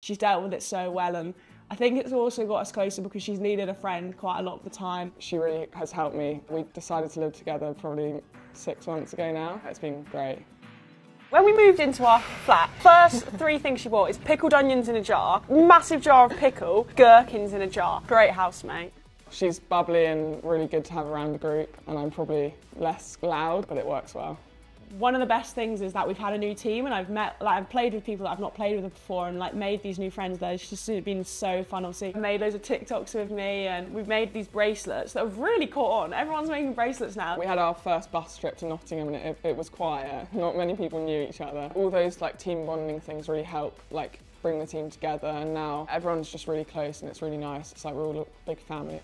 She's dealt with it so well, and I think it's also got us closer because she's needed a friend quite a lot of the time. She really has helped me. We decided to live together probably 6 months ago now. It's been great. When we moved into our flat, first three things she bought is pickled onions in a jar, massive jar of pickle, gherkins in a jar. Great housemate. She's bubbly and really good to have around the group, and I'm probably less loud, but it works well. One of the best things is that we've had a new team, and I've played with people that I've not played with before, and made these new friends there. It's just been so fun, obviously. I made loads of TikToks with me, and we've made these bracelets that have really caught on. Everyone's making bracelets now. We had our first bus trip to Nottingham, and it was quiet. Not many people knew each other. All those team bonding things really help bring the team together, and now everyone's just really close, and it's really nice. It's we're all a big family.